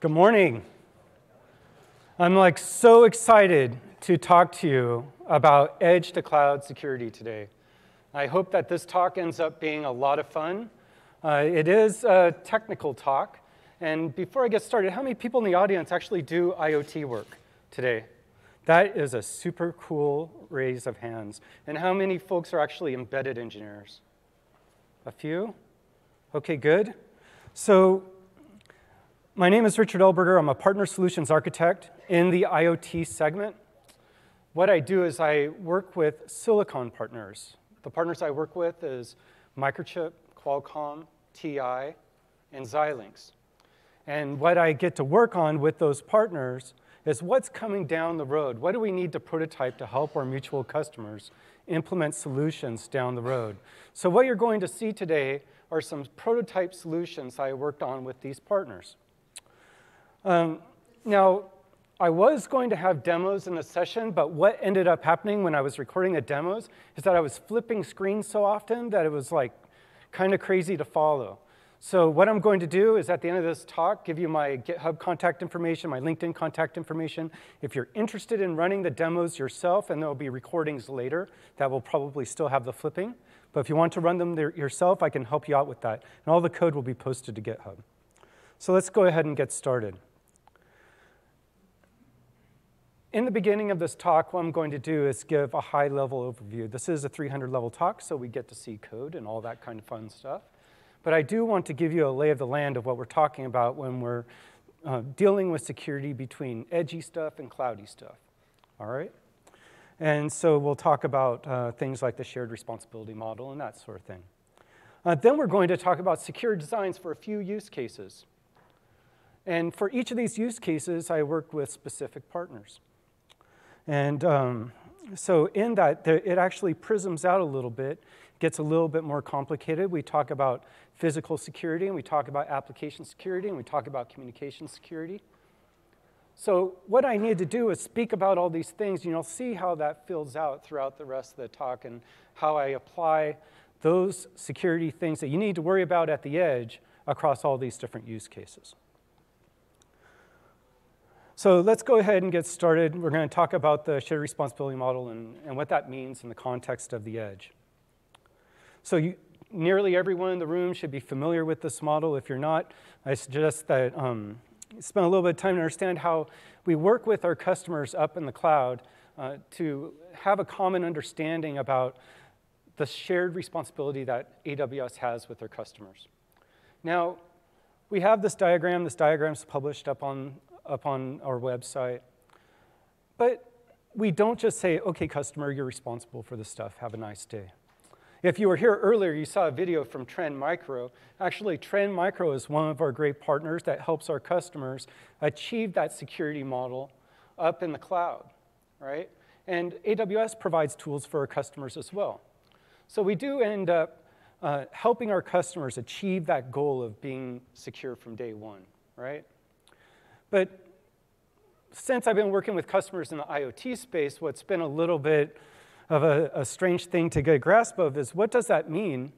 Good morning. I'm so excited to talk to you about edge to cloud security today. I hope that this talk ends up being a lot of fun. It is a technical talk. And before I get started, how many people in the audience actually do IoT work today? That is a super cool raise of hands. And how many folks are actually embedded engineers? A few? OK, good. So my name is Richard Elberger. I'm a partner solutions architect in the IoT segment. What I do is I work with silicon partners. The partners I work with is Microchip, Qualcomm, TI, and Xilinx. And what I get to work on with those partners is what's coming down the road. What do we need to prototype to help our mutual customers implement solutions down the road? So what you're going to see today are some prototype solutions I worked on with these partners. Now, I was going to have demos in the session, but what ended up happening when I was recording the demos is that I was flipping screens so often that it was kind of crazy to follow. So what I'm going to do is at the end of this talk, give you my GitHub contact information, my LinkedIn contact information. If you're interested in running the demos yourself, and there'll be recordings later that will probably still have the flipping. But if you want to run them yourself, I can help you out with that. And all the code will be posted to GitHub. So let's go ahead and get started. In the beginning of this talk, what I'm going to do is give a high-level overview. This is a 300-level talk, so we get to see code and all that kind of fun stuff. But I do want to give you a lay of the land of what we're talking about when we're dealing with security between edgy stuff and cloudy stuff, all right? And so we'll talk about things like the shared responsibility model and that sort of thing. Then we're going to talk about secure designs for a few use cases. And for each of these use cases, I worked with specific partners. And so in that, it actually prisms out a little bit, gets a little bit more complicated. We talk about physical security, and we talk about application security, and we talk about communication security. So what I need to do is speak about all these things, and you'll see how that fills out throughout the rest of the talk and how I apply those security things that you need to worry about at the edge across all these different use cases. So let's go ahead and get started. We're going to talk about the shared responsibility model and what that means in the context of the edge. So nearly everyone in the room should be familiar with this model. If you're not, I suggest that you spend a little bit of time to understand how we work with our customers up in the cloud to have a common understanding about the shared responsibility that AWS has with their customers. Now, we have this diagram. This diagram's published up on our website. But we don't just say, OK, customer, you're responsible for this stuff. Have a nice day. If you were here earlier, you saw a video from Trend Micro. Actually, Trend Micro is one of our great partners that helps our customers achieve that security model up in the cloud, right? And AWS provides tools for our customers as well. So we do end up helping our customers achieve that goal of being secure from day one, right? But since I've been working with customers in the IoT space, what's been a little bit of a strange thing to get a grasp of is what does that mean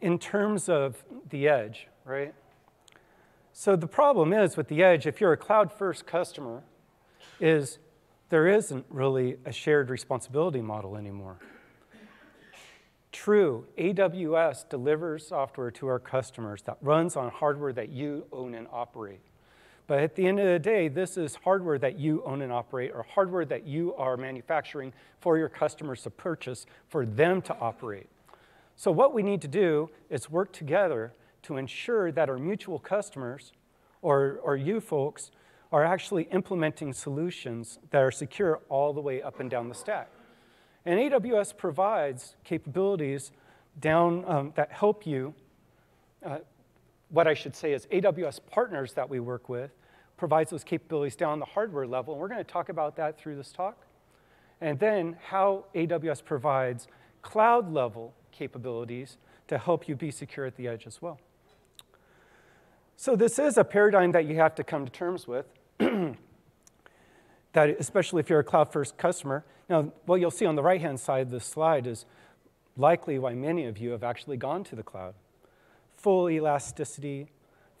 in terms of the edge, right? So the problem is with the edge, if you're a cloud-first customer, is there isn't really a shared responsibility model anymore. True, AWS delivers software to our customers that runs on hardware that you own and operate. But at the end of the day, this is hardware that you own and operate, or hardware that you are manufacturing for your customers to purchase, for them to operate. So what we need to do is work together to ensure that our mutual customers, or you folks, are actually implementing solutions that are secure all the way up and down the stack. And AWS provides capabilities down that help you what I should say is AWS partners that we work with provides those capabilities down the hardware level. And we're going to talk about that through this talk. And then how AWS provides cloud-level capabilities to help you be secure at the edge as well. So this is a paradigm that you have to come to terms with, that especially if you're a cloud-first customer. Now, what you'll see on the right-hand side of this slide is likely why many of you have actually gone to the cloud. Full elasticity,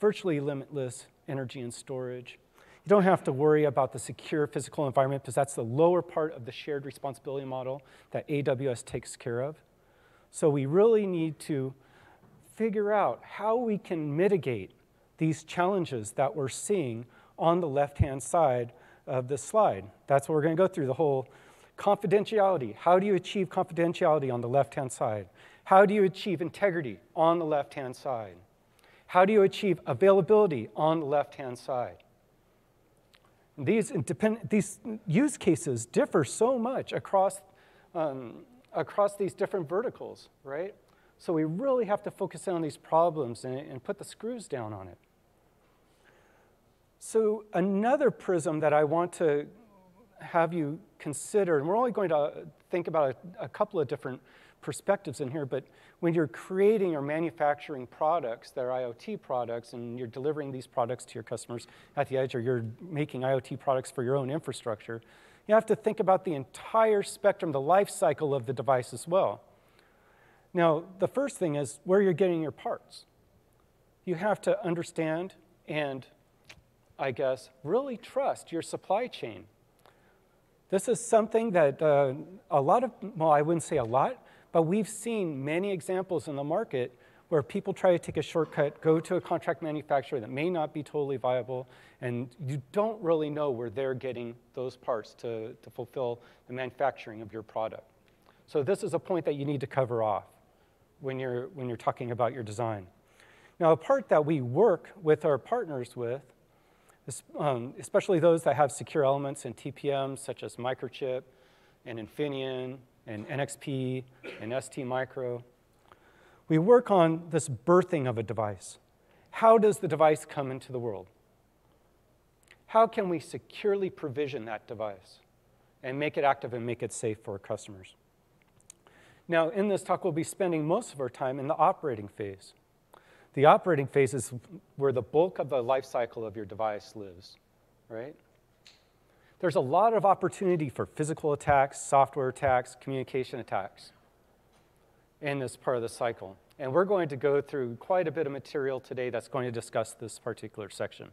virtually limitless energy and storage. You don't have to worry about the secure physical environment because that's the lower part of the shared responsibility model that AWS takes care of. So we really need to figure out how we can mitigate these challenges that we're seeing on the left-hand side of this slide. That's what we're going to go through, the whole confidentiality. How do you achieve confidentiality on the left-hand side? How do you achieve integrity on the left-hand side? How do you achieve availability on the left-hand side? These use cases differ so much across these different verticals, right? So we really have to focus on these problems and put the screws down on it. So another prism that I want to have you consider, and we're only going to think about a couple of different perspectives in here, but when you're creating or manufacturing products that are IoT products and you're delivering these products to your customers at the edge, or you're making IoT products for your own infrastructure, you have to think about the entire spectrum, the life cycle of the device as well. Now, the first thing is where you're getting your parts. You have to understand and, I guess, really trust your supply chain. This is something that I wouldn't say a lot, but we've seen many examples in the market where people try to take a shortcut, go to a contract manufacturer that may not be totally viable, and you don't really know where they're getting those parts to fulfill the manufacturing of your product. So this is a point that you need to cover off when you're talking about your design. Now, a part that we work with our partners with, especially those that have secure elements and TPMs, such as Microchip and Infineon and NXP and ST Micro, we work on this birthing of a device. How does the device come into the world? How can we securely provision that device and make it active and make it safe for our customers? Now, in this talk, we'll be spending most of our time in the operating phase. The operating phase is where the bulk of the life cycle of your device lives, right? There's a lot of opportunity for physical attacks, software attacks, communication attacks in this part of the cycle. And we're going to go through quite a bit of material today that's going to discuss this particular section.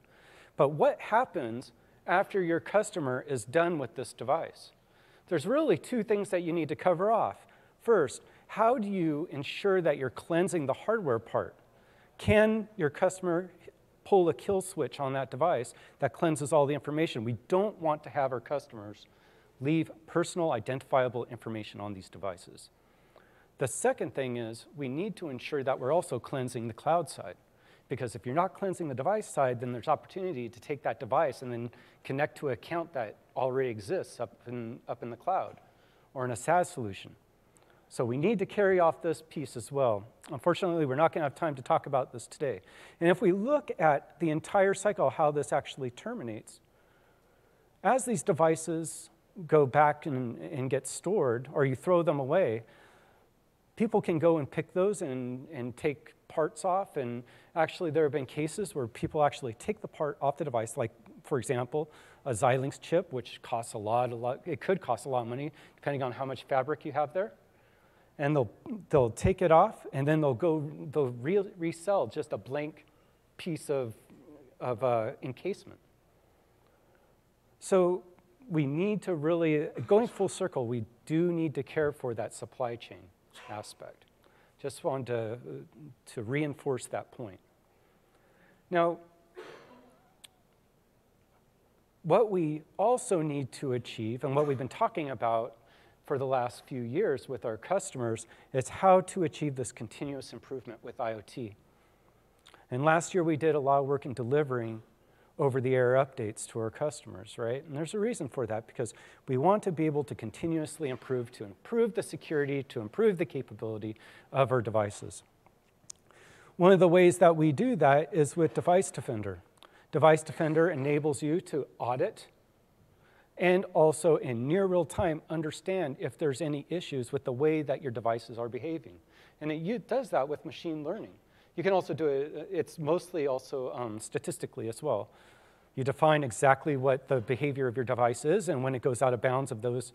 But what happens after your customer is done with this device? There's really two things that you need to cover off. First, how do you ensure that you're cleansing the hardware part? Can your customer pull a kill switch on that device that cleanses all the information? We don't want to have our customers leave personal identifiable information on these devices. The second thing is we need to ensure that we're also cleansing the cloud side, because if you're not cleansing the device side, then there's opportunity to take that device and then connect to an account that already exists up in the cloud or in a SaaS solution. So we need to carry off this piece as well. Unfortunately, we're not going to have time to talk about this today. And if we look at the entire cycle, how this actually terminates, as these devices go back and get stored, or you throw them away, people can go and pick those and take parts off. And actually, there have been cases where people actually take the part off the device, like, for example, a Xilinx chip, which costs a lot. It could cost a lot of money, depending on how much fabric you have there. And they'll take it off, and then they'll resell just a blank piece of encasement. So we need to really, going full circle, we do need to care for that supply chain aspect. Just wanted to reinforce that point. Now, what we also need to achieve, and what we've been talking about for the last few years with our customers, is how to achieve this continuous improvement with IoT. And last year we did a lot of work in delivering over-the-air updates to our customers, right? And there's a reason for that, because we want to be able to continuously improve, to improve the security, to improve the capability of our devices. One of the ways that we do that is with Device Defender. Device Defender enables you to audit and also in near real time understand if there's any issues with the way that your devices are behaving. And it does that with machine learning. You can also do it, it's mostly also statistically as well. You define exactly what the behavior of your device is, and when it goes out of bounds of those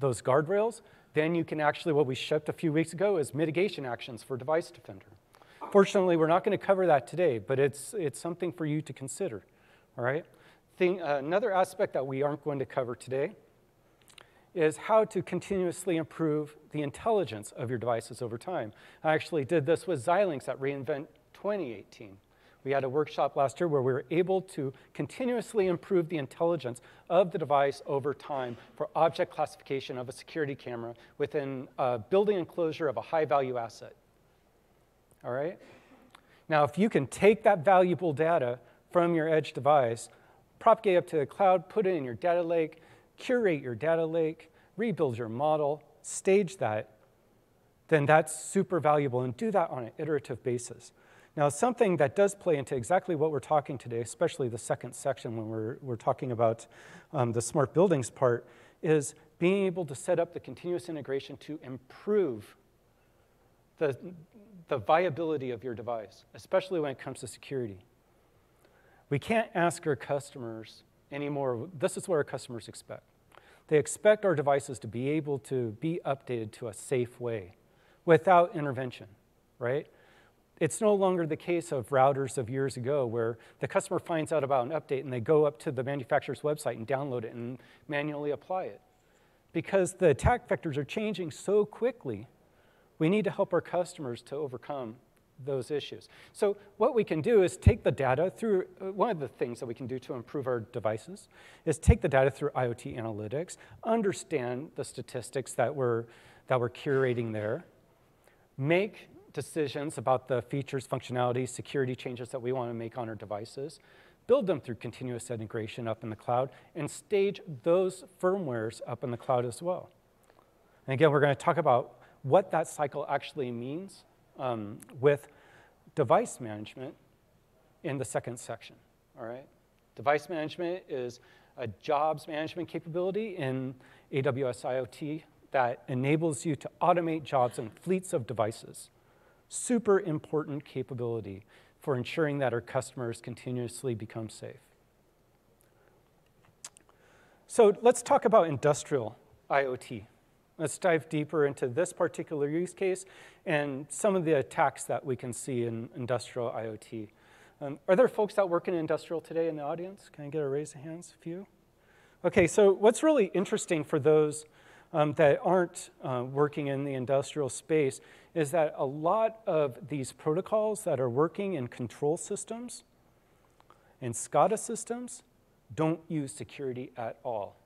guardrails, then you can actually, what we shipped a few weeks ago is mitigation actions for Device Defender. Fortunately, we're not going to cover that today, but it's something for you to consider, all right? Another aspect that we aren't going to cover today is how to continuously improve the intelligence of your devices over time. I actually did this with Xilinx at re:Invent 2018. We had a workshop last year where we were able to continuously improve the intelligence of the device over time for object classification of a security camera within a building enclosure of a high-value asset. All right? Now, if you can take that valuable data from your edge device, propagate up to the cloud, put it in your data lake, curate your data lake, rebuild your model, stage that, then that's super valuable, and do that on an iterative basis. Now, something that does play into exactly what we're talking today, especially the second section when we're talking about the smart buildings part, is being able to set up the continuous integration to improve the viability of your device, especially when it comes to security. We can't ask our customers anymore. This is what our customers expect. They expect our devices to be able to be updated to a safe way without intervention, right? It's no longer the case of routers of years ago where the customer finds out about an update and they go up to the manufacturer's website and download it and manually apply it. Because the attack vectors are changing so quickly, we need to help our customers to overcome those issues. So what we can do is take the data through, one of the things that we can do to improve our devices is take the data through IoT analytics, understand the statistics that we're curating there, make decisions about the features, functionality, security changes that we want to make on our devices, build them through continuous integration up in the cloud, and stage those firmwares up in the cloud as well. And again, we're going to talk about what that cycle actually means with device management in the second section, all right? Device management is a jobs management capability in AWS IoT that enables you to automate jobs and fleets of devices. Super important capability for ensuring that our customers continuously become safe. So let's talk about industrial IoT. Let's dive deeper into this particular use case and some of the attacks that we can see in industrial IoT. Are there folks that work in industrial today in the audience? Can I get a raise of hands? A few? Okay, so what's really interesting for those that aren't working in the industrial space is that a lot of these protocols that are working in control systems and SCADA systems don't use security at all.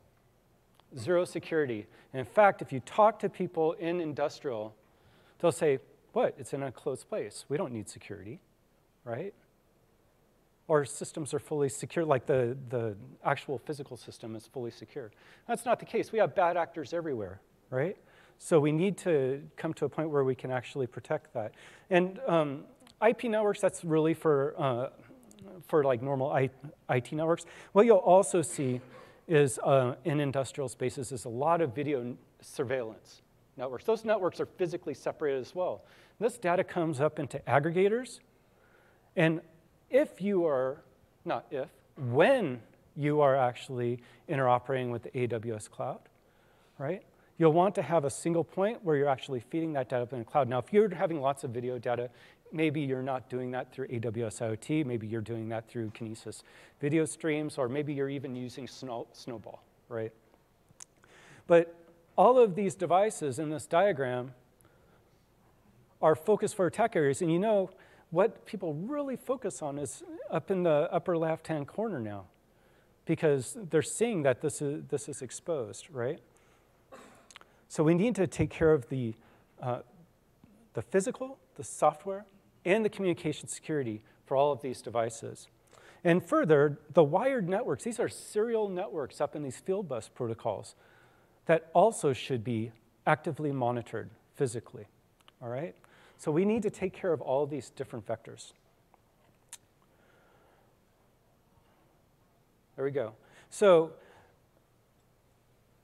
Zero security. And in fact, if you talk to people in industrial, they'll say, what? It's an enclosed place. We don't need security, right? Our systems are fully secure, like the actual physical system is fully secure. That's not the case. We have bad actors everywhere, right? So we need to come to a point where we can actually protect that. And IP networks, that's really for like normal IT networks. What you'll also see is in industrial spaces is a lot of video surveillance networks. Those networks are physically separated as well. This data comes up into aggregators, and if you are, not if, when you are actually interoperating with the AWS cloud, right? You'll want to have a single point where you're actually feeding that data up in the cloud. Now, if you're having lots of video data, maybe you're not doing that through AWS IoT, maybe you're doing that through Kinesis video streams, or maybe you're even using Snowball, right? But all of these devices in this diagram are focused for attack areas, and you know, what people really focus on is up in the upper left-hand corner now, because they're seeing that this is exposed, right? So we need to take care of the physical, the software, and the communication security for all of these devices. And further, the wired networks, these are serial networks up in these field bus protocols that also should be actively monitored physically, all right? So we need to take care of all these different vectors. There we go. So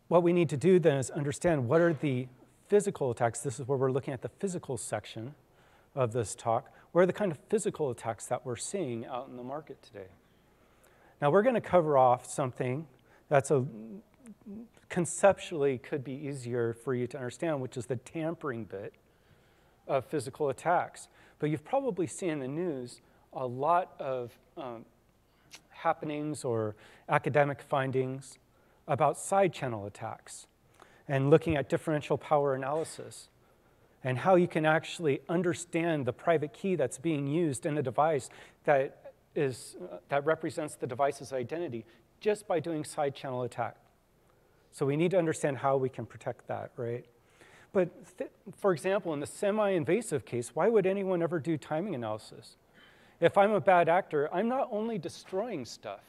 what we need to do then is understand what are the physical attacks. This is where we're looking at the physical section of this talk. What are the kind of physical attacks that we're seeing out in the market today? Now we're going to cover off something that's conceptually could be easier for you to understand, which is the tampering bit of physical attacks. But you've probably seen in the news a lot of happenings or academic findings about side channel attacks and looking at differential power analysis and how you can actually understand the private key that's being used in a device that is that represents the device's identity just by doing side channel attack. So we need to understand how we can protect that, right? But for example, in the semi-invasive case, why would anyone ever do timing analysis? If I'm a bad actor, I'm not only destroying stuff,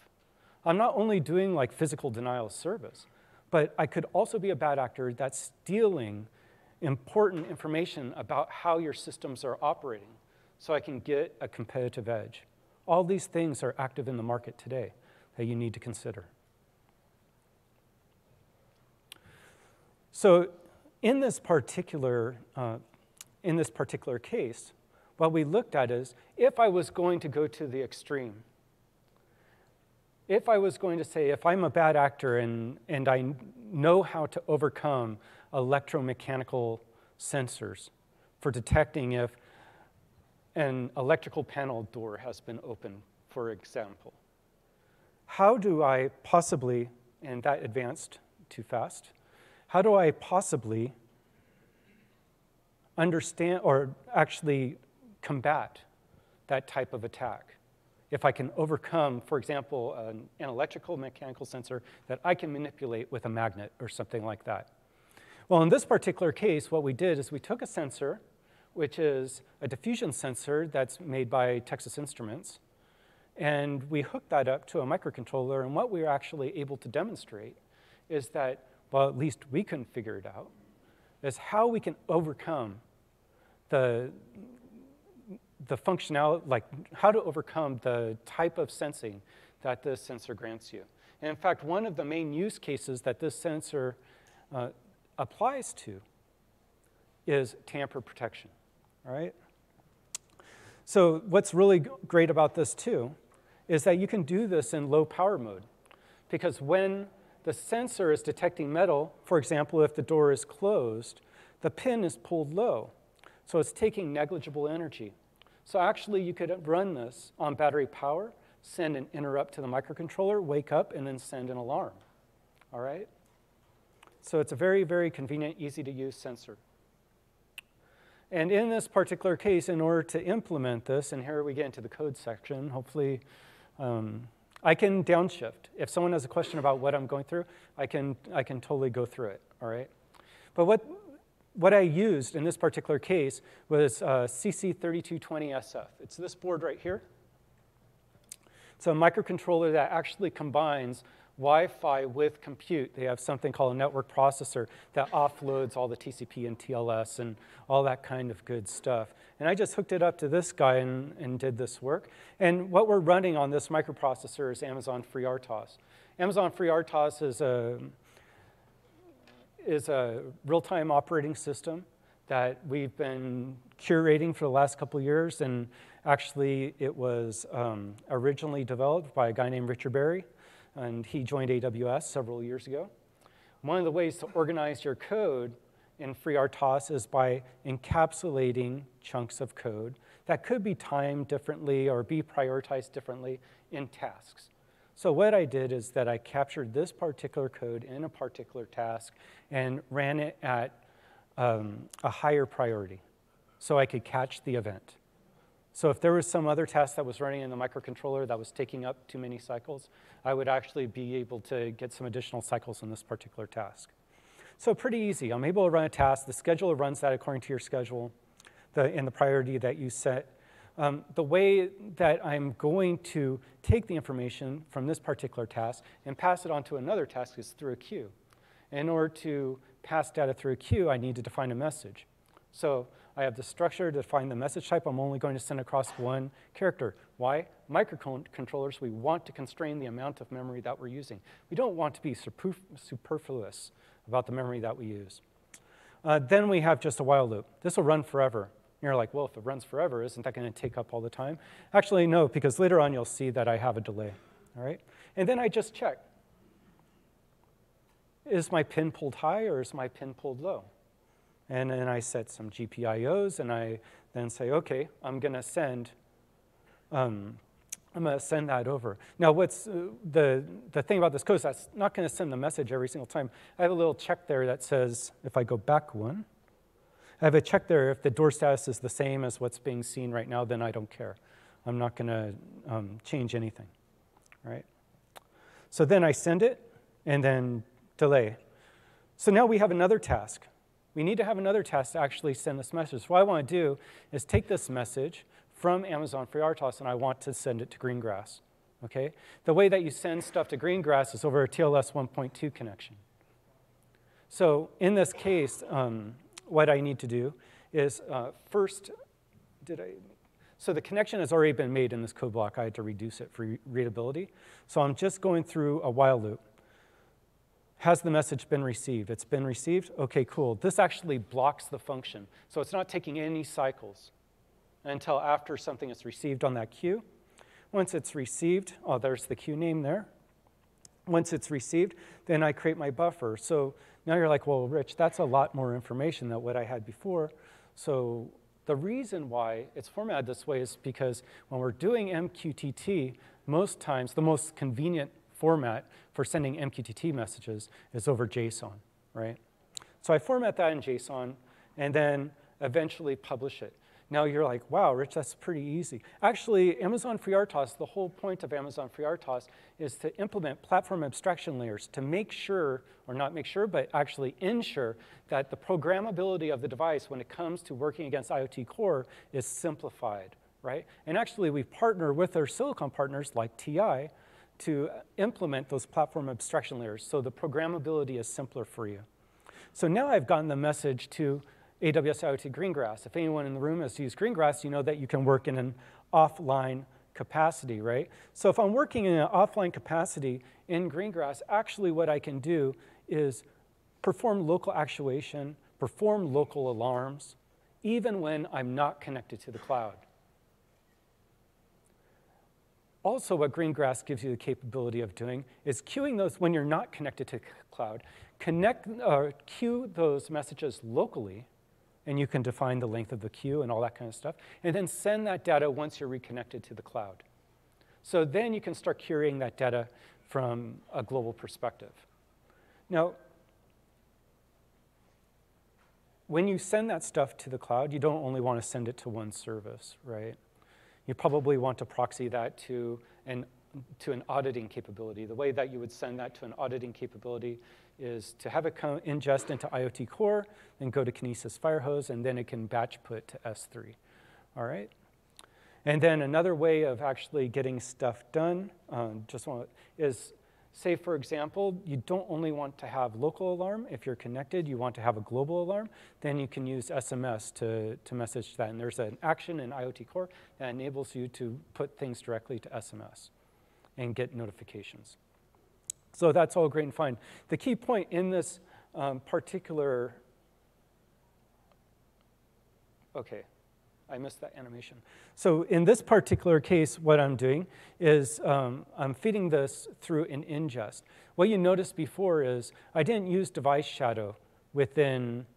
I'm not only doing like physical denial of service, but I could also be a bad actor that's stealing important information about how your systems are operating so I can get a competitive edge. All these things are active in the market today that you need to consider. So in this particular case, what we looked at is, if I was going to go to the extreme, if I was going to say, if I'm a bad actor and I know how to overcome electromechanical sensors for detecting if an electrical panel door has been opened, for example, how do I possibly, and that advanced too fast, how do I possibly understand or actually combat that type of attack? If I can overcome, for example, an electrical mechanical sensor that I can manipulate with a magnet or something like that. Well, in this particular case, what we did is we took a sensor, which is a diffusion sensor that's made by Texas Instruments, and we hooked that up to a microcontroller, and what we were actually able to demonstrate is that, well, at least we couldn't figure it out, is how we can overcome the functionality, like how to overcome the type of sensing that this sensor grants you. And in fact, one of the main use cases that this sensor applies to is tamper protection, all right? So what's really great about this too is that you can do this in low power mode, because when the sensor is detecting metal, for example, if the door is closed, the pin is pulled low, so it's taking negligible energy. So actually, you could run this on battery power, send an interrupt to the microcontroller, wake up, and then send an alarm, all right? So it's a very, very convenient, easy-to-use sensor. And in this particular case, in order to implement this, and here we get into the code section, hopefully, I can downshift. If someone has a question about what I'm going through, I can totally go through it, all right? But what I used in this particular case was CC3220SF. It's this board right here. It's a microcontroller that actually combines Wi-Fi with compute. They have something called a network processor that offloads all the TCP and TLS and all that kind of good stuff. And I just hooked it up to this guy and did this work. And what we're running on this microprocessor is Amazon FreeRTOS. Amazon FreeRTOS is a real-time operating system that we've been curating for the last couple of years, and actually it was originally developed by a guy named Richard Elberger, and he joined AWS several years ago. One of the ways to organize your code in FreeRTOS is by encapsulating chunks of code that could be timed differently or be prioritized differently in tasks. So what I did is that I captured this particular code in a particular task and ran it at a higher priority so I could catch the event. So if there was some other task that was running in the microcontroller that was taking up too many cycles, I would actually be able to get some additional cycles in this particular task. So pretty easy. I'm able to run a task. The scheduler runs that according to your schedule and the priority that you set. The way that I'm going to take the information from this particular task and pass it on to another task is through a queue. In order to pass data through a queue, I need to define a message. So I have the structure to define the message type. I'm only going to send across one character. Why? Microcontrollers, we want to constrain the amount of memory that we're using. We don't want to be superfluous about the memory that we use. Then we have just a while loop. This will run forever. You're like, well, if it runs forever, isn't that going to take up all the time? Actually, no, because later on you'll see that I have a delay, all right? And then I just check. Is my pin pulled high or is my pin pulled low? And then I set some GPIOs, and I then say, okay, I'm going to send that over. Now, what's the thing about this code is that's not going to send the message every single time. I have a little check there that says, if I go back one, I have a check there. If the door status is the same as what's being seen right now, then I don't care. I'm not going to change anything, right? So then I send it, and then delay. So now we have another task. We need to have another task to actually send this message. So what I want to do is take this message from Amazon FreeRTOS, and I want to send it to Greengrass. Okay? The way that you send stuff to Greengrass is over a TLS 1.2 connection. So in this case, what I need to do is so the connection has already been made in this code block. I had to reduce it for readability. So I'm just going through a while loop. Has the message been received? It's been received? OK, cool. This actually blocks the function. So it's not taking any cycles until after something is received on that queue. Once it's received, oh, there's the queue name there. Once it's received, then I create my buffer. So now you're like, well, Rich, that's a lot more information than what I had before. So the reason why it's formatted this way is because when we're doing MQTT, most times the most convenient format for sending MQTT messages is over JSON, right? So I format that in JSON and then eventually publish it. Now you're like, wow, Rich, that's pretty easy. Actually, Amazon FreeRTOS, the whole point of Amazon FreeRTOS is to implement platform abstraction layers to make sure, or not make sure, but actually ensure that the programmability of the device when it comes to working against IoT Core is simplified, right? And actually, we partner with our silicon partners like TI to implement those platform abstraction layers so the programmability is simpler for you. So now I've gotten the message to AWS IoT Greengrass. If anyone in the room has used Greengrass, you know that you can work in an offline capacity, right? So if I'm working in an offline capacity in Greengrass, actually what I can do is perform local actuation, perform local alarms, even when I'm not connected to the cloud. Also, what Greengrass gives you the capability of doing is queuing those when you're not connected to cloud. Queue those messages locally, and you can define the length of the queue and all that kind of stuff, and then send that data once you're reconnected to the cloud. So then you can start querying that data from a global perspective. Now, when you send that stuff to the cloud, you don't only want to send it to one service, right? You probably want to proxy that to an auditing capability. The way that you would send that to an auditing capability is to have it ingest into IoT Core, then go to Kinesis Firehose, and then it can batch put to S3. All right? And then another way of actually getting stuff done is, say, for example, you don't only want to have local alarm. If you're connected, you want to have a global alarm. Then you can use SMS to message that. And there's an action in IoT Core that enables you to put things directly to SMS and get notifications. So that's all great and fine. The key point in this OK, I missed that animation. So in this particular case, what I'm doing is I'm feeding this through an ingest. What you noticed before is I didn't use device shadow within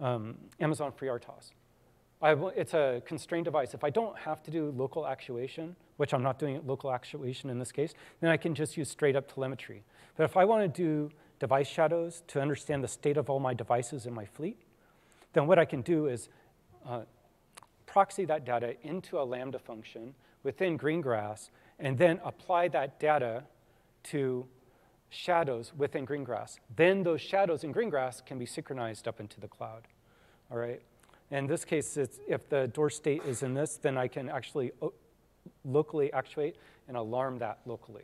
Amazon FreeRTOS. It's a constrained device. If I don't have to do local actuation, which I'm not doing local actuation in this case, then I can just use straight up telemetry. But if I want to do device shadows to understand the state of all my devices in my fleet, then what I can do is proxy that data into a Lambda function within Greengrass, and then apply that data to shadows within Greengrass. Then those shadows in Greengrass can be synchronized up into the cloud. All right? In this case, it's, if the door state is in this, then I can actually locally actuate and alarm that locally.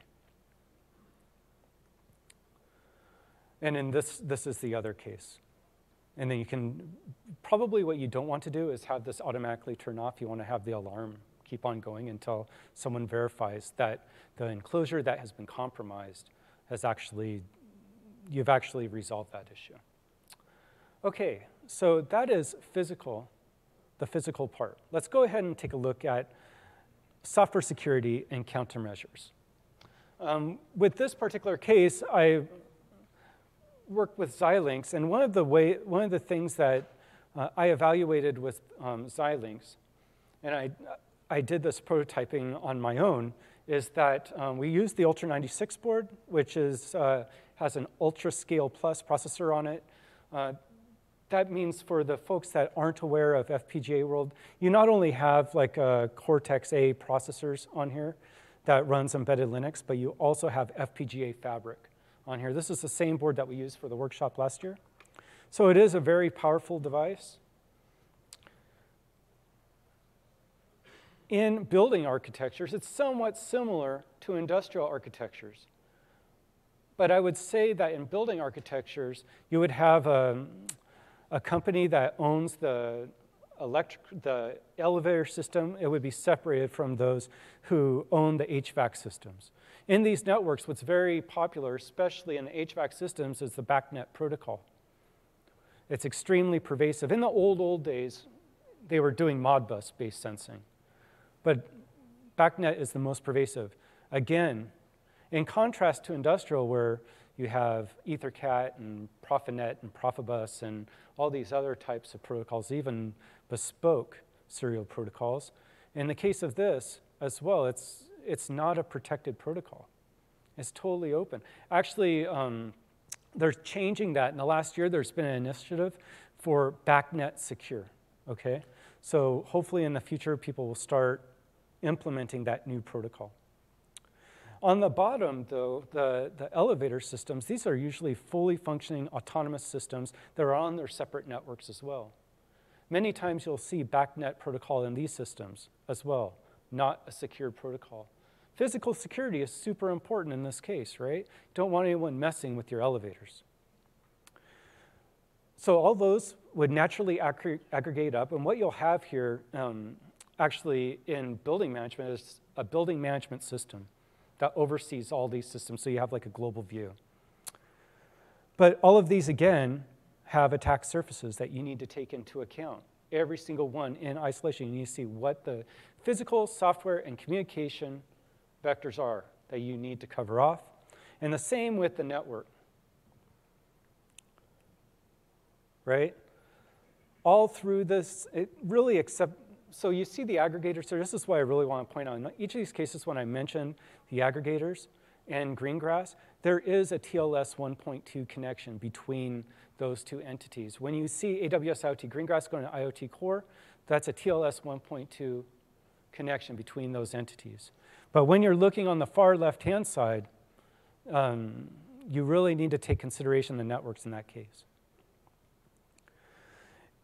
And in this is the other case. And then you can, probably what you don't want to do is have this automatically turn off. You want to have the alarm keep on going until someone verifies that the enclosure that has been compromised has actually, you've actually resolved that issue. OK, so that is physical, the physical part. Let's go ahead and take a look at software security and countermeasures. With this particular case, I worked with Xilinx, and one of the things that I evaluated with Xilinx and I did this prototyping on my own, is that we used the Ultra 96 board, which is, has an Ultra Scale Plus processor on it. That means for the folks that aren't aware of FPGA world, you not only have like Cortex-A processors on here that runs embedded Linux, but you also have FPGA fabric on here. This is the same board that we used for the workshop last year. So it is a very powerful device. In building architectures, it's somewhat similar to industrial architectures. But I would say that in building architectures, you would have a company that owns the elevator system. It would be separated from those who own the HVAC systems. In these networks, what's very popular, especially in the HVAC systems, is the BACnet protocol. It's extremely pervasive. In the old days, they were doing Modbus-based sensing. But BACnet is the most pervasive. Again, in contrast to industrial, where you have EtherCAT and Profinet and Profibus and all these other types of protocols, even bespoke serial protocols. In the case of this as well, it's not a protected protocol. It's totally open. Actually, they're changing that. In the last year, there's been an initiative for BACnet Secure, okay? So hopefully in the future, people will start implementing that new protocol. On the bottom, though, the elevator systems, these are usually fully functioning autonomous systems that are on their separate networks as well. Many times you'll see BACnet protocol in these systems as well, not a secure protocol. Physical security is super important in this case, right? You don't want anyone messing with your elevators. So all those would naturally aggregate up, and what you'll have here actually in building management is a building management system that oversees all these systems, so you have like a global view. But all of these, again, have attack surfaces that you need to take into account. Every single one in isolation, you need to see what the physical, software, and communication vectors are that you need to cover off. And the same with the network, right? All through this, it really except, so you see the aggregators. So this is why I really want to point out. In each of these cases, when I mention the aggregators and Greengrass, there is a TLS 1.2 connection between those two entities. When you see AWS IoT Greengrass going to IoT Core, that's a TLS 1.2 connection between those entities. But when you're looking on the far left-hand side, you really need to take consideration the networks in that case.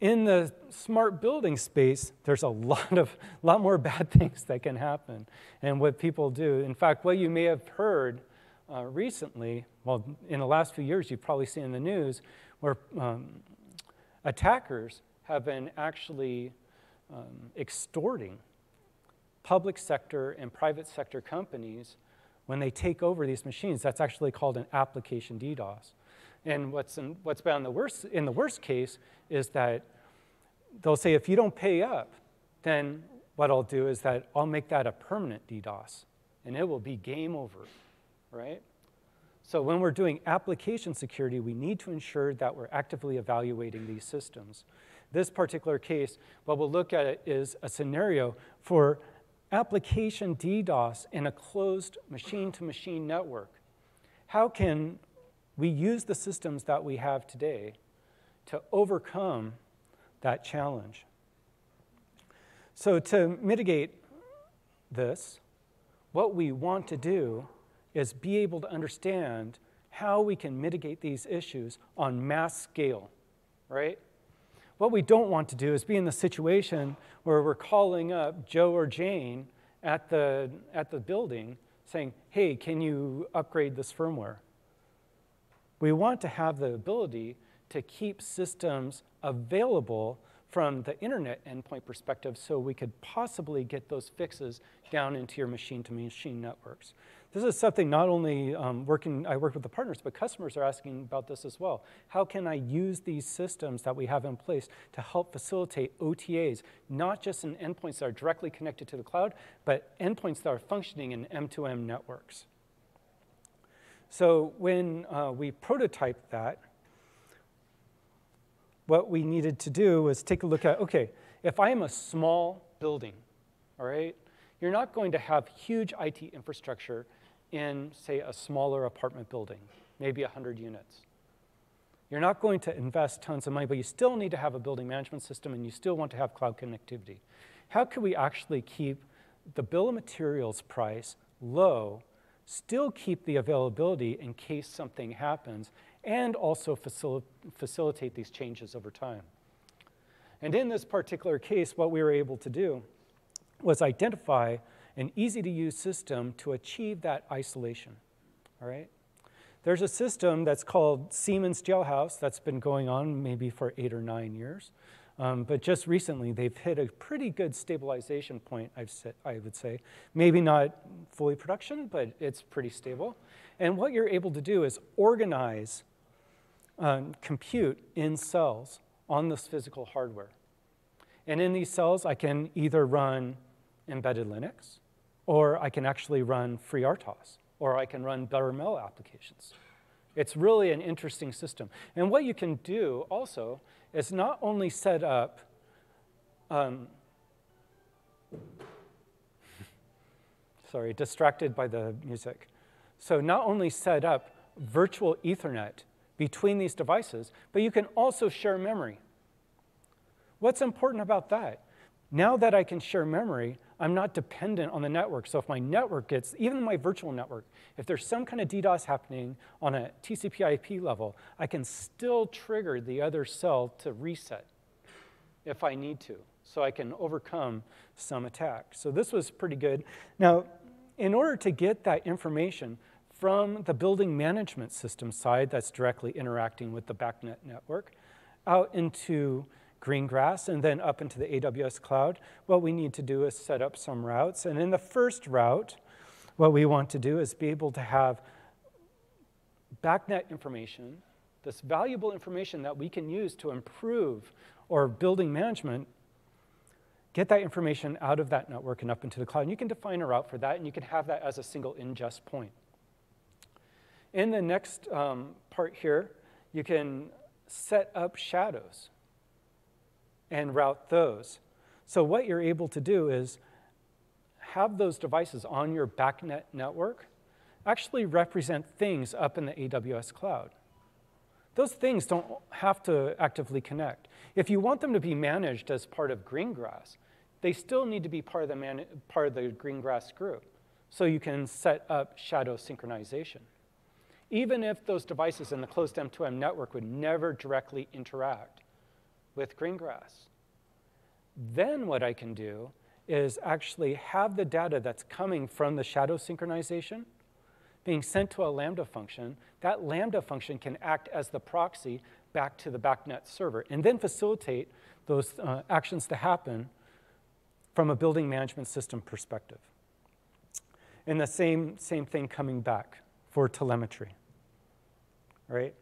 In the smart building space, there's a lot more bad things that can happen and what people do. In fact, what you may have heard recently, well, in the last few years, you've probably seen in the news, where attackers have been actually extorting public sector and private sector companies when they take over these machines. That's actually called an application DDoS. And what's been in the worst case is that they'll say, if you don't pay up, then what I'll do is that I'll make that a permanent DDoS, and it will be game over, right? So when we're doing application security, we need to ensure that we're actively evaluating these systems. This particular case, what we'll look at is a scenario for application DDoS in a closed machine-to-machine network. How can we use the systems that we have today to overcome that challenge? So to mitigate this, what we want to do is be able to understand how we can mitigate these issues on mass scale, right? What we don't want to do is be in the situation where we're calling up Joe or Jane at the building saying, hey, can you upgrade this firmware? We want to have the ability to keep systems available from the internet endpoint perspective so we could possibly get those fixes down into your machine-to-machine networks. This is something not only I work with the partners, but customers are asking about this as well. How can I use these systems that we have in place to help facilitate OTAs, not just in endpoints that are directly connected to the cloud, but endpoints that are functioning in M2M networks? So when we prototyped that, what we needed to do was take a look at, okay, if I am a small building, all right? You're not going to have huge IT infrastructure in, say, a smaller apartment building, maybe 100 units. You're not going to invest tons of money, but you still need to have a building management system and you still want to have cloud connectivity. How can we actually keep the bill of materials price low, still keep the availability in case something happens, and also facilitate these changes over time? And in this particular case, what we were able to do was identify an easy-to-use system to achieve that isolation, all right? There's a system that's called Siemens Jailhouse that's been going on maybe for 8 or 9 years. But just recently, they've hit a pretty good stabilization point, I would say. Maybe not fully production, but it's pretty stable. And what you're able to do is organize compute in cells on this physical hardware. And in these cells, I can either run embedded Linux, or I can actually run FreeRTOS, or I can run bare-metal applications. It's really an interesting system. And what you can do also is not only set up sorry, distracted by the music. So not only set up virtual Ethernet between these devices, but you can also share memory. What's important about that? Now that I can share memory, I'm not dependent on the network. So if my network gets, even my virtual network, if there's some kind of DDoS happening on a TCP/IP level, I can still trigger the other cell to reset if I need to. So I can overcome some attack. So this was pretty good. Now, in order to get that information from the building management system side that's directly interacting with the backnet network out into Greengrass, and then up into the AWS cloud, what we need to do is set up some routes. And in the first route, what we want to do is be able to have backnet information, this valuable information that we can use to improve our building management, get that information out of that network and up into the cloud. And you can define a route for that, and you can have that as a single ingest point. In the next part here, you can set up shadows and route those. So what you're able to do is have those devices on your backnet network actually represent things up in the AWS cloud. Those things don't have to actively connect. If you want them to be managed as part of Greengrass, they still need to be part of the Greengrass group. So you can set up shadow synchronization. Even if those devices in the closed M2M network would never directly interact with Greengrass. Then what I can do is actually have the data that's coming from the shadow synchronization being sent to a Lambda function. That Lambda function can act as the proxy back to the backnet server and then facilitate those actions to happen from a building management system perspective. And the same thing coming back for telemetry, right?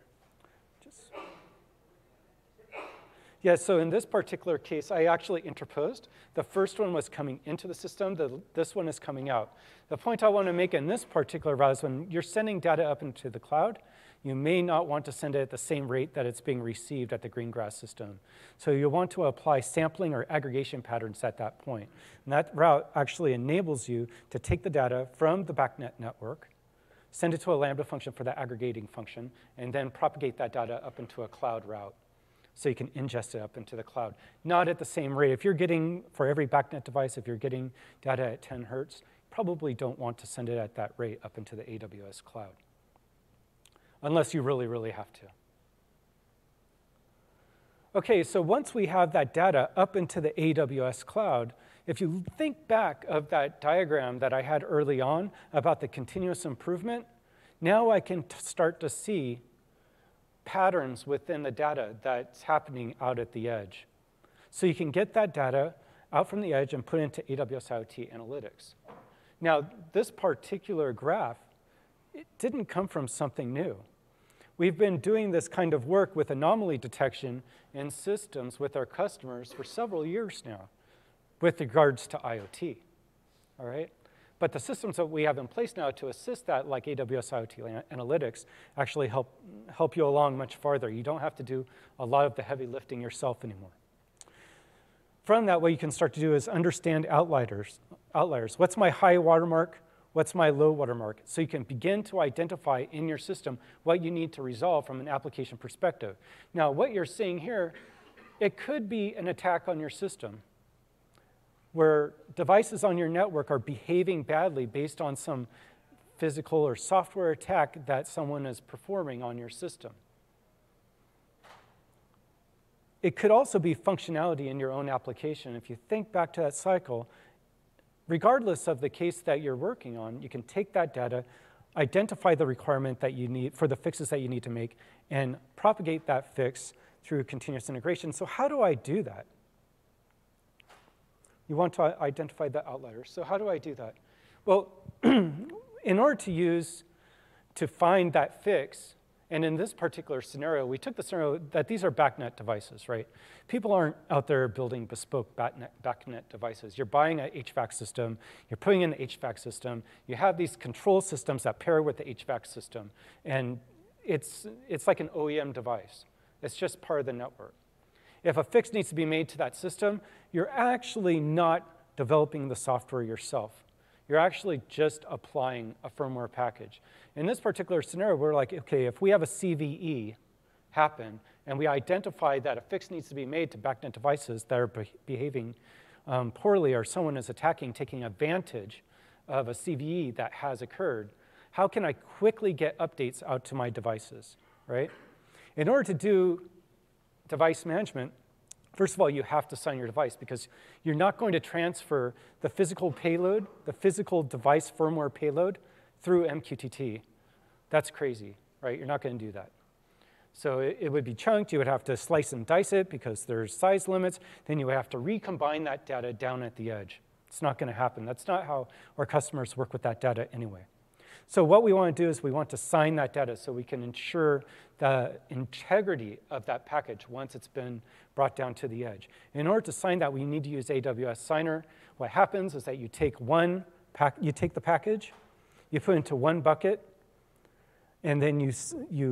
Yeah, so in this particular case, I actually interposed. The first one was coming into the system. This one is coming out. The point I want to make in this particular route is when you're sending data up into the cloud, you may not want to send it at the same rate that it's being received at the Greengrass system. So you want to apply sampling or aggregation patterns at that point. And that route actually enables you to take the data from the backnet network, send it to a Lambda function for that aggregating function, and then propagate that data up into a cloud route. So you can ingest it up into the cloud. Not at the same rate. If you're getting, for every backnet device, if you're getting data at 10 hertz, you probably don't want to send it at that rate up into the AWS cloud, unless you really, really have to. OK, so once we have that data up into the AWS cloud, if you think back of that diagram that I had early on about the continuous improvement, now I can start to see patterns within the data that's happening out at the edge. So you can get that data out from the edge and put into AWS IoT Analytics. Now, this particular graph, it didn't come from something new. We've been doing this kind of work with anomaly detection in systems with our customers for several years now with regards to IoT, all right? But the systems that we have in place now to assist that, like AWS IoT Analytics, actually help you along much farther. You don't have to do a lot of the heavy lifting yourself anymore. From that, what you can start to do is understand outliers. What's my high watermark? What's my low watermark? So you can begin to identify in your system what you need to resolve from an application perspective. Now, what you're seeing here, it could be an attack on your system where devices on your network are behaving badly based on some physical or software attack that someone is performing on your system. It could also be functionality in your own application. If you think back to that cycle, regardless of the case that you're working on, you can take that data, identify the requirement that you need for the fixes that you need to make, and propagate that fix through continuous integration. So how do I do that? You want to identify the outlier. So how do I do that? Well, in order to find that fix, and in this particular scenario, we took the scenario that these are BACnet devices, right? People aren't out there building bespoke BACnet devices. You're buying an HVAC system. You're putting in the HVAC system. You have these control systems that pair with the HVAC system. And it's like an OEM device. It's just part of the network. If a fix needs to be made to that system, you're actually not developing the software yourself. You're actually just applying a firmware package. In this particular scenario, we're like, OK, if we have a CVE happen, and we identify that a fix needs to be made to BACnet devices that are behaving poorly, or someone is attacking, taking advantage of a CVE that has occurred, how can I quickly get updates out to my devices, right? In order to do device management, first of all, you have to sign your device because you're not going to transfer the physical payload, the physical device firmware payload, through MQTT. That's crazy, right? You're not going to do that. So it would be chunked. You would have to slice and dice it because there's size limits. Then you would have to recombine that data down at the edge. It's not going to happen. That's not how our customers work with that data anyway. So what we want to do is we want to sign that data so we can ensure the integrity of that package once it's been brought down to the edge. In order to sign that, we need to use AWS Signer. What happens is that you take the package, you put it into one bucket, and then you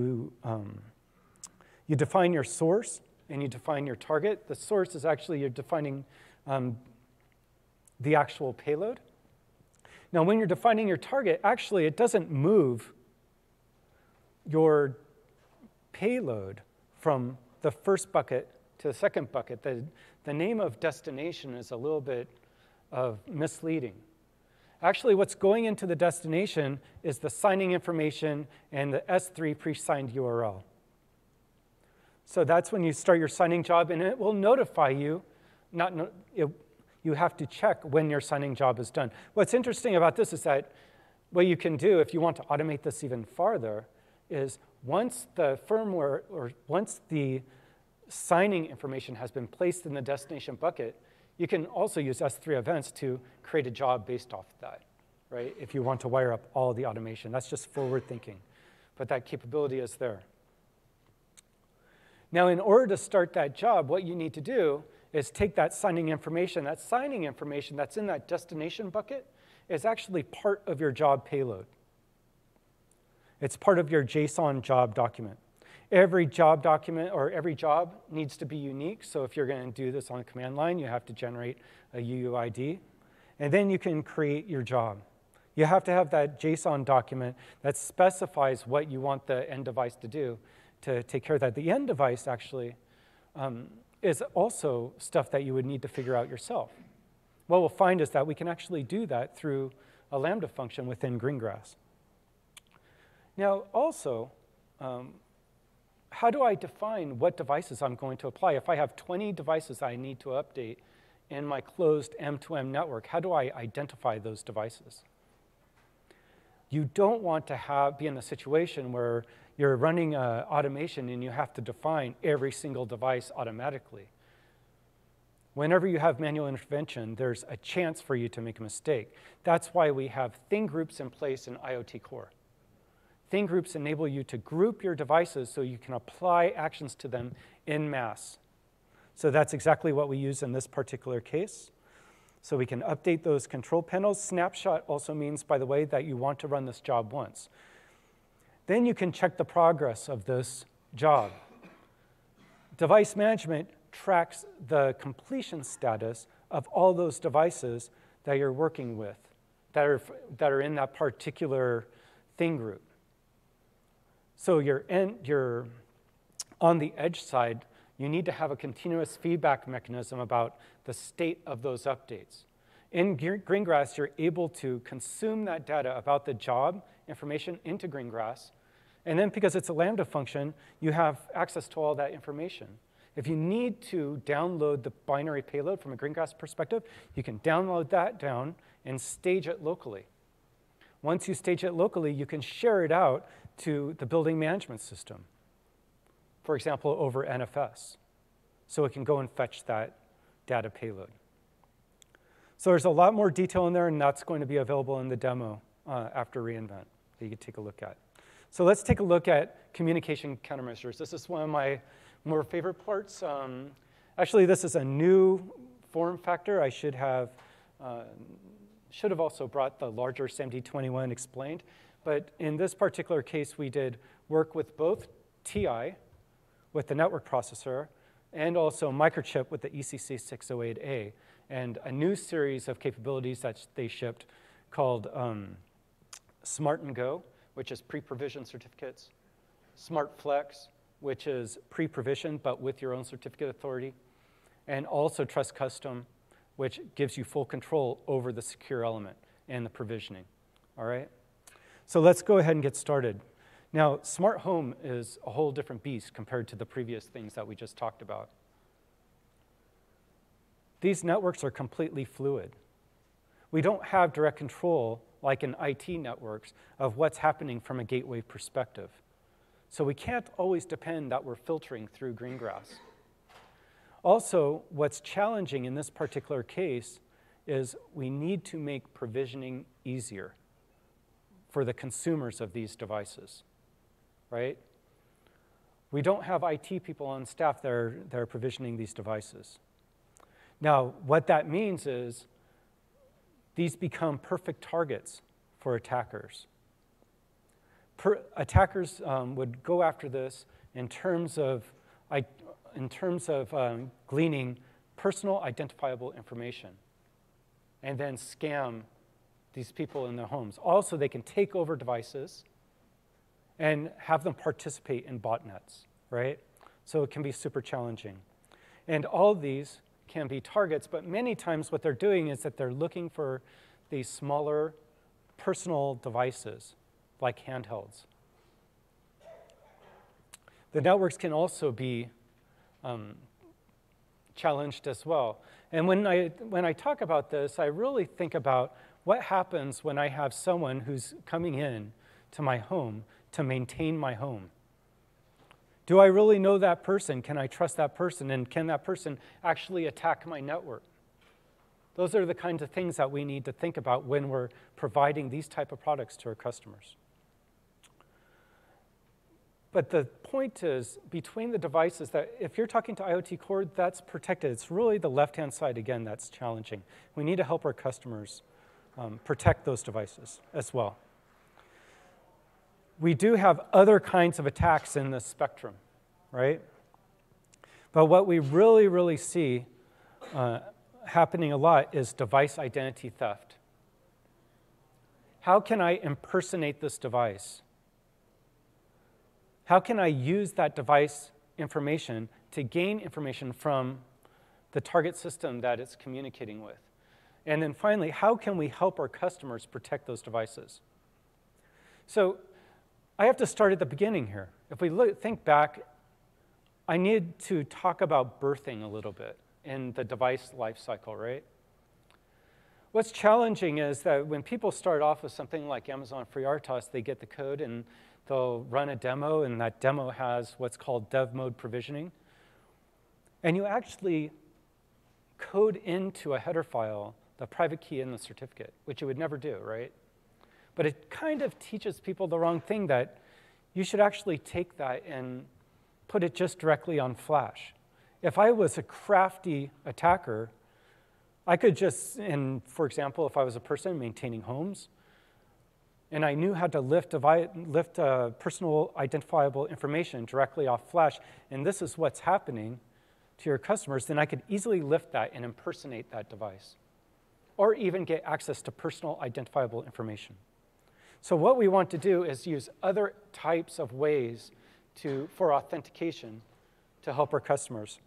define your source and you define your target. The source is actually you're defining the actual payload. Now, when you're defining your target, actually, it doesn't move your payload from the first bucket to the second bucket. The name of destination is a little bit of misleading. Actually, what's going into the destination is the signing information and the S3 pre-signed URL. So that's when you start your signing job, and it will notify you, you have to check when your signing job is done. What's interesting about this is that what you can do if you want to automate this even farther is once the firmware or once the signing information has been placed in the destination bucket, you can also use S3 events to create a job based off of that, right? If you want to wire up all the automation. That's just forward thinking. But that capability is there. Now, in order to start that job, what you need to do is take that signing information that's in that destination bucket is actually part of your job payload. It's part of your JSON job document. Every job document or every job needs to be unique. So if you're going to do this on the command line, you have to generate a UUID. And then you can create your job. You have to have that JSON document that specifies what you want the end device to do to take care of that. The end device actually is also stuff that you would need to figure out yourself. What we'll find is that we can actually do that through a Lambda function within Greengrass. Now, also, how do I define what devices I'm going to apply? If I have 20 devices I need to update in my closed M2M network, how do I identify those devices? You don't want to be in a situation where you're running automation and you have to define every single device automatically. Whenever you have manual intervention, there's a chance for you to make a mistake. That's why we have Thing Groups in place in IoT Core. Thing Groups enable you to group your devices so you can apply actions to them en masse. So that's exactly what we use in this particular case. So we can update those control panels. Snapshot also means, by the way, that you want to run this job once. Then you can check the progress of this job. Device management tracks the completion status of all those devices that you're working with that are in that particular thing group. So you're on the edge side, you need to have a continuous feedback mechanism about the state of those updates. In Greengrass, you're able to consume that data about the job information into Greengrass. And then because it's a Lambda function, you have access to all that information. If you need to download the binary payload from a Greengrass perspective, you can download that down and stage it locally. Once you stage it locally, you can share it out to the building management system, for example, over NFS. So it can go and fetch that data payload. So there's a lot more detail in there, and that's going to be available in the demo after re:Invent that you can take a look at. So let's take a look at communication countermeasures. This is one of my more favorite parts. Actually, this is a new form factor. I should have also brought the larger SMD21 explained. But in this particular case, we did work with both TI, with the network processor, and also Microchip with the ECC 608A, and a new series of capabilities that they shipped called Smart and Go, which is pre-provisioned certificates, Smart Flex, which is pre-provisioned but with your own certificate authority, and also Trust Custom, which gives you full control over the secure element and the provisioning. All right? So let's go ahead and get started. Now, smart home is a whole different beast compared to the previous things that we just talked about. These networks are completely fluid. We don't have direct control, like in IT networks, of what's happening from a gateway perspective. So we can't always depend that we're filtering through Greengrass. Also, what's challenging in this particular case is we need to make provisioning easier for the consumers of these devices, right? We don't have IT people on staff that are provisioning these devices. Now, what that means is these become perfect targets for attackers. Attackers would go after this in terms of gleaning personal identifiable information and then scam these people in their homes. Also, they can take over devices and have them participate in botnets, right? So it can be super challenging. And all of these can be targets, but many times what they're doing is that they're looking for these smaller personal devices, like handhelds. The networks can also be challenged as well. And when I talk about this, I really think about what happens when I have someone who's coming in to my home to maintain my home. Do I really know that person? Can I trust that person? And can that person actually attack my network? Those are the kinds of things that we need to think about when we're providing these type of products to our customers. But the point is, between the devices, that if you're talking to IoT Core, that's protected. It's really the left-hand side, again, that's challenging. We need to help our customers protect those devices as well. We do have other kinds of attacks in this spectrum, right? But what we really, really see happening a lot is device identity theft. How can I impersonate this device? How can I use that device information to gain information from the target system that it's communicating with? And then finally, how can we help our customers protect those devices? So I have to start at the beginning here. If we think back, I need to talk about birthing a little bit in the device lifecycle, right? What's challenging is that when people start off with something like Amazon FreeRTOS, they get the code and they'll run a demo, and that demo has what's called dev mode provisioning. And you actually code into a header file the private key and the certificate, which you would never do, right? But it kind of teaches people the wrong thing, that you should actually take that and put it just directly on flash. If I was a crafty attacker, I could just, and for example, if I was a person maintaining homes, and I knew how to lift personal identifiable information directly off flash, and this is what's happening, to your customers, then I could easily lift that and impersonate that device, or even get access to personal identifiable information. So what we want to do is use other types of ways for authentication to help our customers.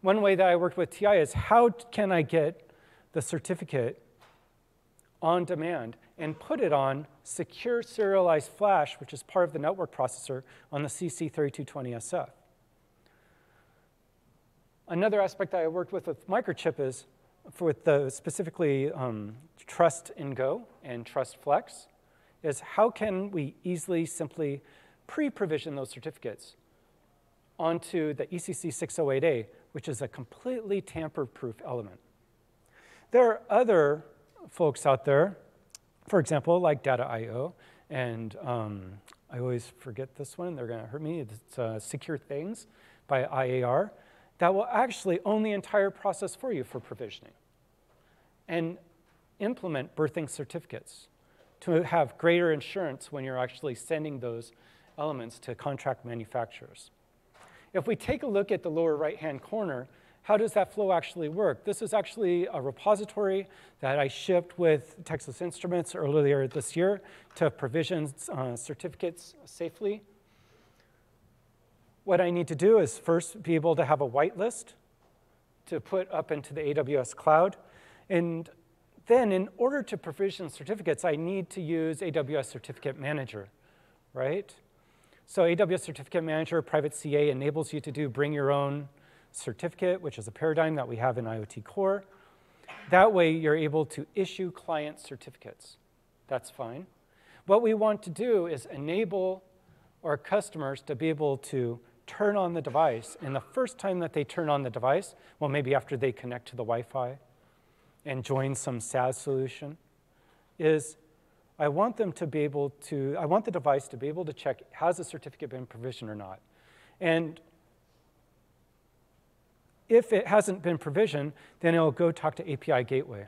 One way that I worked with TI is, how can I get the certificate on demand and put it on secure serialized flash, which is part of the network processor, on the CC3220SF. Another aspect that I worked with Microchip is with the specifically Trust and Go and Trust Flex, is how can we easily simply pre-provision those certificates onto the ECC 608A, which is a completely tamper-proof element. There are other folks out there, for example, like Data.io, and I always forget this one, they're gonna hurt me, it's Secure Things by IAR, that will actually own the entire process for you for provisioning and implement birthing certificates to have greater insurance when you're actually sending those elements to contract manufacturers. If we take a look at the lower right-hand corner, how does that flow actually work? This is actually a repository that I shipped with Texas Instruments earlier this year to provision certificates safely. What I need to do is first be able to have a whitelist to put up into the AWS cloud. And then in order to provision certificates, I need to use AWS Certificate Manager, right? So AWS Certificate Manager, Private CA, enables you to do bring your own certificate, which is a paradigm that we have in IoT Core. That way, you're able to issue client certificates. That's fine. What we want to do is enable our customers to be able to turn on the device. And the first time that they turn on the device, well, maybe after they connect to the Wi-Fi and join some SaaS solution, is I want them to be able to, I want the device to be able to check, has the certificate been provisioned or not? And if it hasn't been provisioned, then it'll go talk to API Gateway.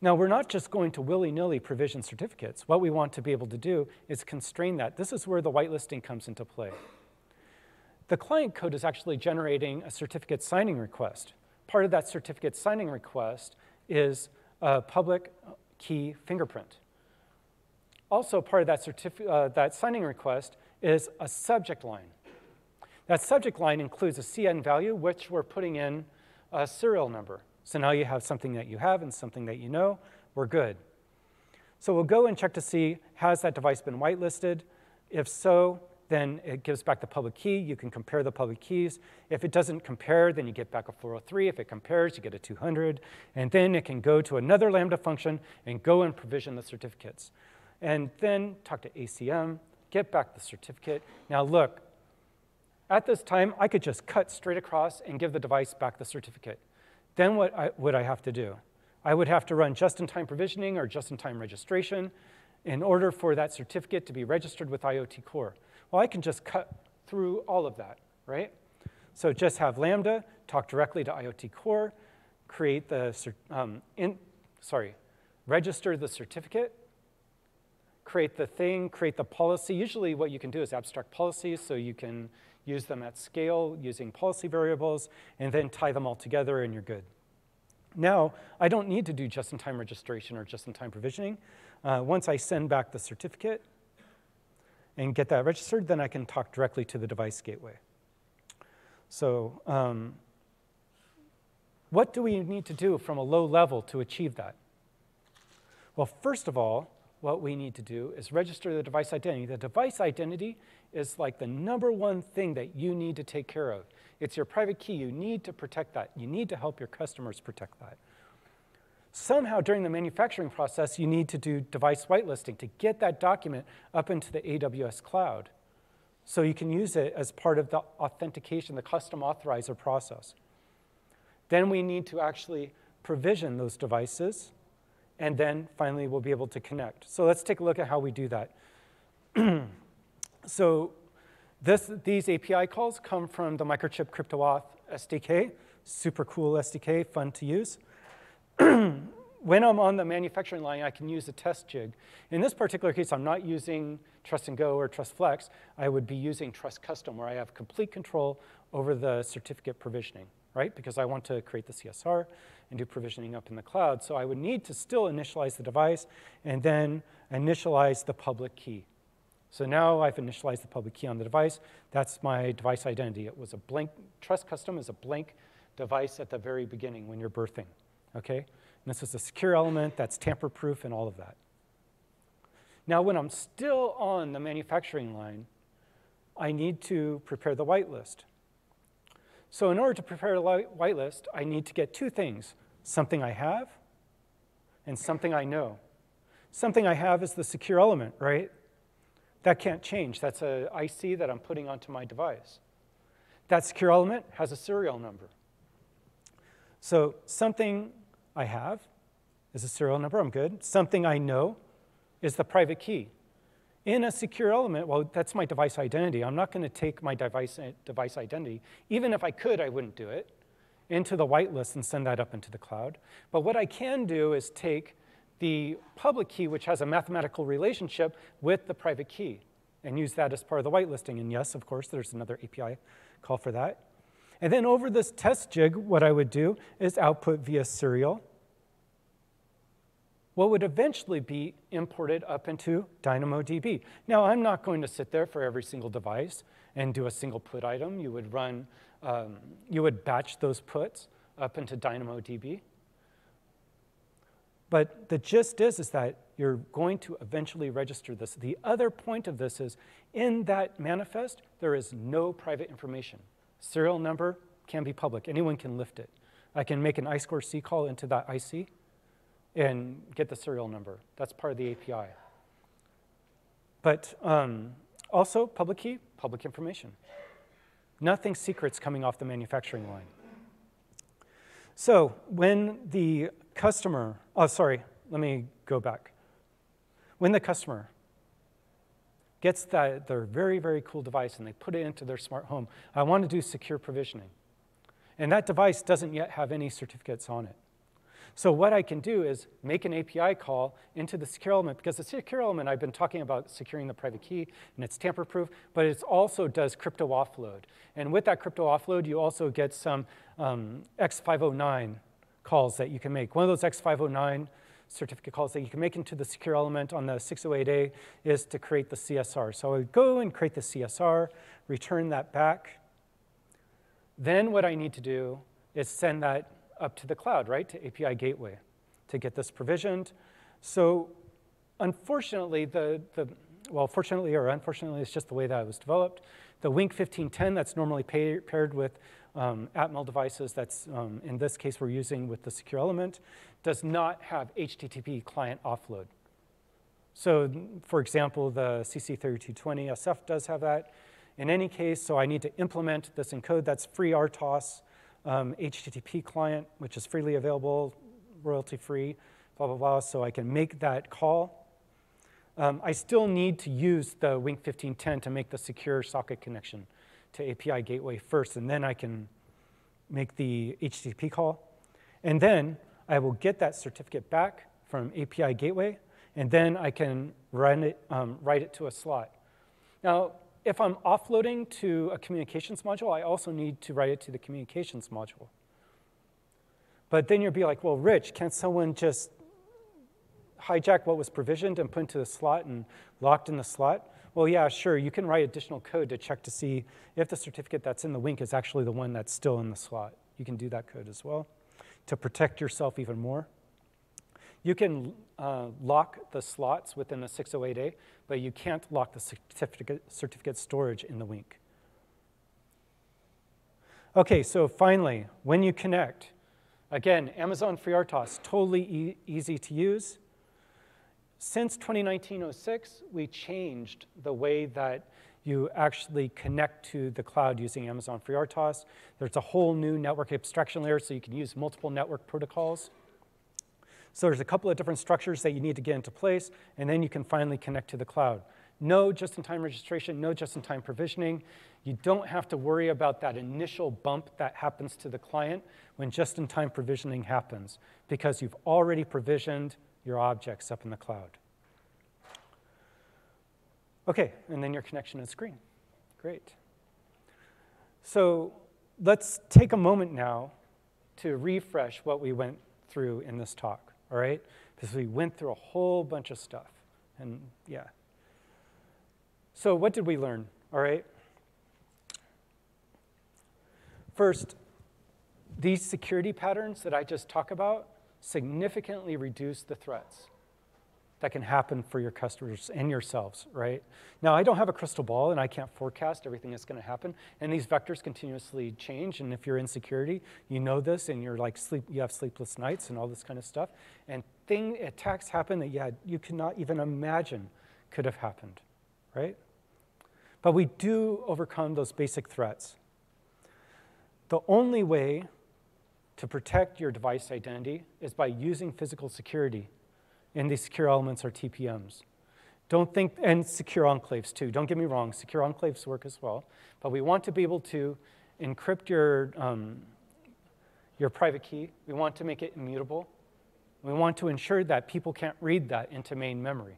Now, we're not just going to willy-nilly provision certificates. What we want to be able to do is constrain that. This is where the whitelisting comes into play. The client code is actually generating a certificate signing request. Part of that certificate signing request is a public key fingerprint. Also, part of that signing request is a subject line. That subject line includes a CN value, which we're putting in a serial number. So now you have something that you have and something that you know. We're good. So we'll go and check to see, has that device been whitelisted? If so, then it gives back the public key. You can compare the public keys. If it doesn't compare, then you get back a 403. If it compares, you get a 200. And then it can go to another Lambda function and go and provision the certificates. And then talk to ACM, get back the certificate. Now look. At this time, I could just cut straight across and give the device back the certificate. Then what would I have to do? I would have to run just-in-time provisioning or just-in-time registration in order for that certificate to be registered with IoT Core. Well, I can just cut through all of that, right? So just have Lambda talk directly to IoT Core, create the, register the certificate, create the thing, create the policy. Usually what you can do is abstract policies, so you can use them at scale using policy variables, and then tie them all together, and you're good. Now, I don't need to do just-in-time registration or just-in-time provisioning. Once I send back the certificate and get that registered, then I can talk directly to the device gateway. So what do we need to do from a low level to achieve that? Well, first of all, what we need to do is register the device identity. The device identity is like the #1 thing that you need to take care of. It's your private key. You need to protect that. You need to help your customers protect that. Somehow during the manufacturing process, you need to do device whitelisting to get that document up into the AWS cloud so you can use it as part of the authentication, the custom authorizer process. Then we need to actually provision those devices. And then, finally, we'll be able to connect. So let's take a look at how we do that. So these API calls come from the Microchip CryptoAuth SDK. Super cool SDK, fun to use. When I'm on the manufacturing line, I can use a test jig. In this particular case, I'm not using Trust and Go or Trust Flex. I would be using Trust Custom, where I have complete control over the certificate provisioning, right? Because I want to create the CSR and do provisioning up in the cloud. So I would need to still initialize the device and then initialize the public key. So now I've initialized the public key on the device. That's my device identity. It was a blank, Trust Custom is a blank device at the very beginning when you're birthing, okay? And this is a secure element that's tamper-proof and all of that. Now when I'm still on the manufacturing line, I need to prepare the whitelist. So in order to prepare a whitelist, I need to get two things, something I have and something I know. Something I have is the secure element, right? That can't change. That's an IC that I'm putting onto my device. That secure element has a serial number. So something I have is a serial number, I'm good. Something I know is the private key. In a secure element, well, that's my device identity. I'm not going to take my device identity, even if I could, I wouldn't do it, into the whitelist and send that up into the cloud. But what I can do is take the public key, which has a mathematical relationship with the private key, and use that as part of the whitelisting. And yes, of course, there's another API call for that. And then over this test jig, what I would do is output via serial what would eventually be imported up into DynamoDB. Now, I'm not going to sit there for every single device and do a single put item. You would run, you would batch those puts up into DynamoDB. But the gist is that you're going to eventually register this. The other point of this is, in that manifest, there is no private information. Serial number can be public. Anyone can lift it. I can make an I2C call into that IC and get the serial number. That's part of the API. But also, public key, public information. Nothing secret's coming off the manufacturing line. So when the customer, oh, sorry, let me go back. When the customer gets their very, very cool device and they put it into their smart home, I want to do secure provisioning. And that device doesn't yet have any certificates on it. So what I can do is make an API call into the secure element, because the secure element, I've been talking about securing the private key, and it's tamper-proof, but it also does crypto offload. And with that crypto offload, you also get some X509 calls that you can make. One of those X509 certificate calls that you can make into the secure element on the 608A is to create the CSR. So I would go and create the CSR, return that back. Then what I need to do is send that up to the cloud, right, to API Gateway to get this provisioned. So unfortunately, well, fortunately or unfortunately, it's just the way that it was developed. The Wink 1510 that's normally paired with Atmel devices that's, in this case, we're using with the secure element, does not have HTTP client offload. So for example, the CC3220SF does have that. In any case, so I need to implement this in code. That's FreeRTOS. HTTP client, which is freely available, royalty-free, blah, blah, blah, so I can make that call. I still need to use the Wink 1510 to make the secure socket connection to API Gateway first, and then I can make the HTTP call. And then I will get that certificate back from API Gateway, and then I can run it, write it to a slot. Now, if I'm offloading to a communications module, I also need to write it to the communications module. But then you'll be like, well, Rich, can't someone just hijack what was provisioned and put into the slot and locked in the slot? Well, yeah, sure, you can write additional code to check to see if the certificate that's in the Wink is actually the one that's still in the slot. You can do that code as well to protect yourself even more. You can lock the slots within the 608A, but you can't lock the certificate storage in the Wink. Okay, so finally, when you connect, again, Amazon FreeRTOS, totally easy to use. Since 2019-06, we changed the way that you actually connect to the cloud using Amazon FreeRTOS. There's a whole new network abstraction layer, so you can use multiple network protocols. So there's a couple of different structures that you need to get into place, and then you can finally connect to the cloud. No just-in-time registration, no just-in-time provisioning. You don't have to worry about that initial bump that happens to the client when just-in-time provisioning happens, because you've already provisioned your objects up in the cloud. Okay, and then your connection is green. Great. So let's take a moment now to refresh what we went through in this talk, all right? Because we went through a whole bunch of stuff, and yeah. So what did we learn, all right? First, these security patterns that I just talked about significantly reduce the threats that can happen for your customers and yourselves, right? Now, I don't have a crystal ball, and I can't forecast everything that's going to happen, and these vectors continuously change, and if you're in security, you know this, and you're like you have sleepless nights and all this kind of stuff, and attacks happen that you cannot even imagine could have happened, right? But we do overcome those basic threats. The only way to protect your device identity is by using physical security. And these secure elements are TPMs. Don't think, and secure enclaves too, don't get me wrong, secure enclaves work as well, but we want to be able to encrypt your private key. We want to make it immutable. We want to ensure that people can't read that into main memory.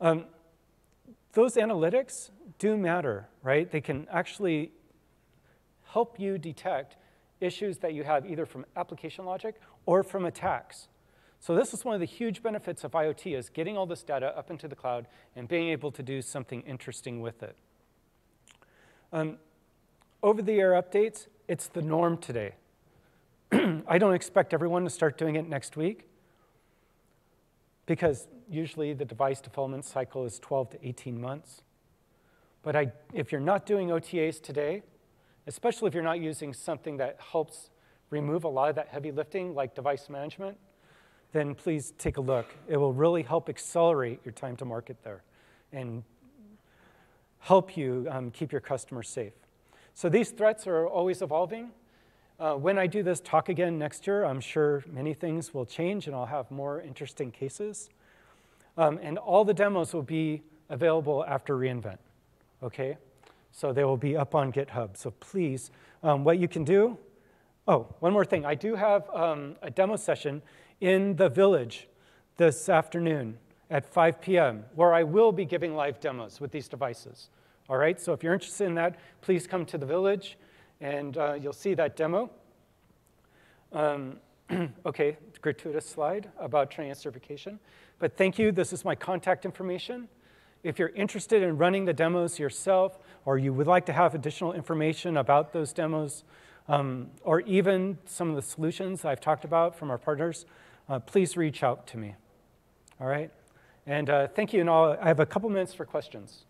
Those analytics do matter, right? They can actually help you detect issues that you have either from application logic or from attacks. So this is one of the huge benefits of IoT, is getting all this data up into the cloud and being able to do something interesting with it. Over-the-air updates, it's the norm today. I don't expect everyone to start doing it next week, because usually the device development cycle is 12 to 18 months. But if you're not doing OTAs today, especially if you're not using something that helps remove a lot of that heavy lifting, like device management, then please take a look. It will really help accelerate your time to market there and help you keep your customers safe. So these threats are always evolving. When I do this talk again next year, I'm sure many things will change and I'll have more interesting cases. And all the demos will be available after re:Invent, okay? So they will be up on GitHub, so please, what you can do, oh, one more thing. I do have a demo session in the village this afternoon at 5 p.m., where I will be giving live demos with these devices. All right, so if you're interested in that, please come to the village, and you'll see that demo. Okay, gratuitous slide about training and certification. But thank you, this is my contact information. If you're interested in running the demos yourself, or you would like to have additional information about those demos, or even some of the solutions I've talked about from our partners, please reach out to me, all right? And thank you, and I have a couple minutes for questions.